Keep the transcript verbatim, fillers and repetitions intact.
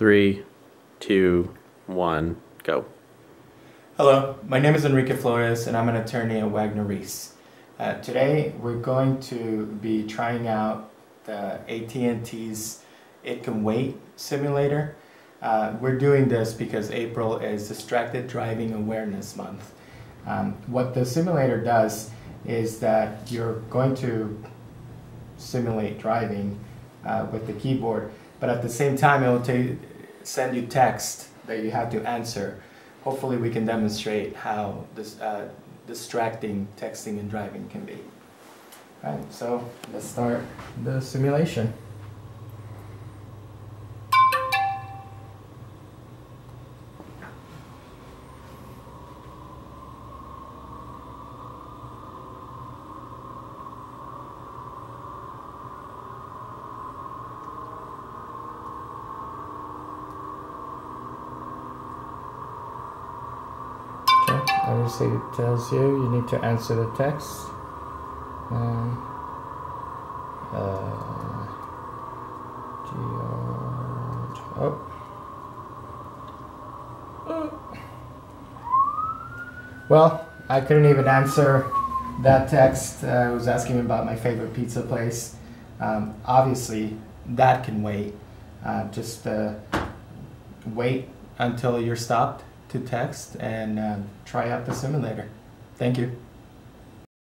Three, two, one, go. Hello, my name is Enrique Flores and I'm an attorney at Wagner Reese. Uh, today we're going to be trying out the A T and T's It Can Wait simulator. Uh, we're doing this because April is Distracted Driving Awareness Month. Um, what the simulator does is that you're going to simulate driving uh, with the keyboard, but at the same time it will send you text that you have to answer. Hopefully we can demonstrate how this, uh, distracting texting and driving can be. All right, so let's start the simulation. Obviously it tells you you need to answer the text. Um, uh, oh. Well, I couldn't even answer that text. Uh, I was asking him about my favorite pizza place. Um, obviously that can wait. Uh, just uh, wait until you're stopped to text and uh, try out the simulator. Thank you.